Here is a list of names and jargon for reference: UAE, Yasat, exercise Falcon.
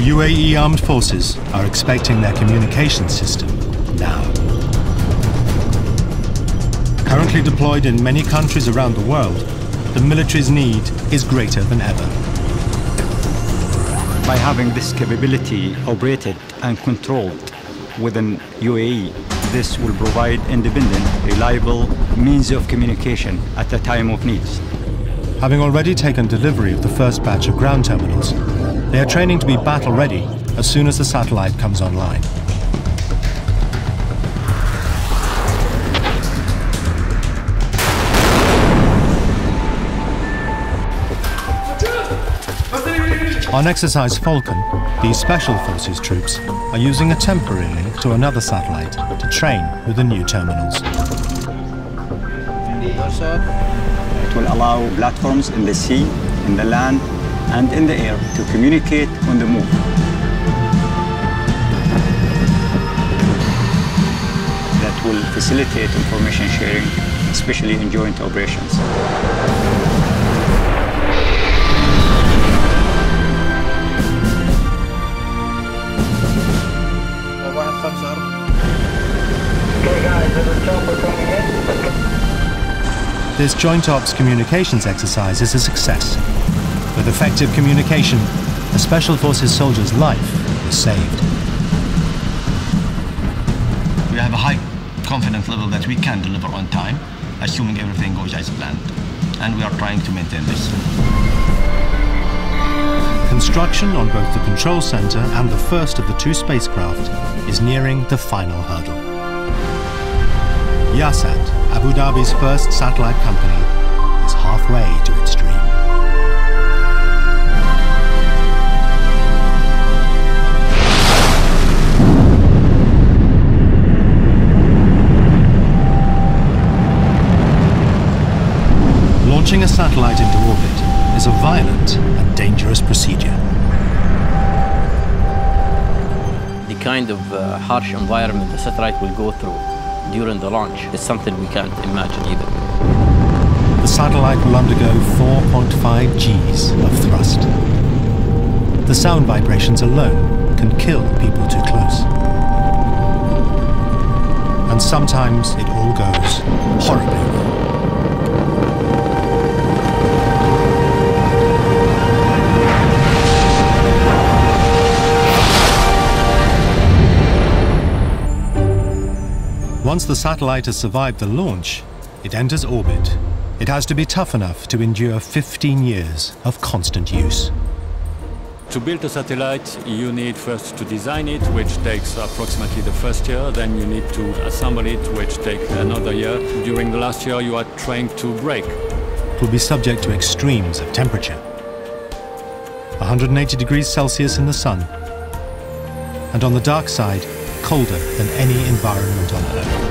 The UAE Armed Forces are expecting their communication system now. Currently deployed in many countries around the world, the military's need is greater than ever. By having this capability operated and controlled within UAE, this will provide independent, reliable means of communication at a time of need. Having already taken delivery of the first batch of ground terminals, they are training to be battle-ready as soon as the satellite comes online. On exercise Falcon, these Special Forces troops are using a temporary link to another satellite to train with the new terminals. It will allow platforms in the sea, in the land, and in the air to communicate on the move. That will facilitate information sharing, especially in joint operations. This Joint Ops communications exercise is a success. With effective communication, a Special Forces soldier's life was saved. We have a high confidence level that we can deliver on time, assuming everything goes as planned, and we are trying to maintain this. Construction on both the control center and the first of the two spacecraft is nearing the final hurdle. Yasat, Abu Dhabi's first satellite company, is halfway to its dream. Launching a satellite into orbit is a violent and dangerous procedure. The kind of harsh environment the satellite will go through during the launch is something we can't imagine either. The satellite will undergo 4.5 Gs of thrust. The sound vibrations alone can kill people too close. And sometimes it all goes horribly wrong. Once the satellite has survived the launch, it enters orbit. It has to be tough enough to endure 15 years of constant use. To build a satellite, you need first to design it, which takes approximately the first year. Then you need to assemble it, which takes another year. During the last year, you are trying to break. It will be subject to extremes of temperature. 180 degrees Celsius in the sun. And on the dark side, colder than any environment on Earth.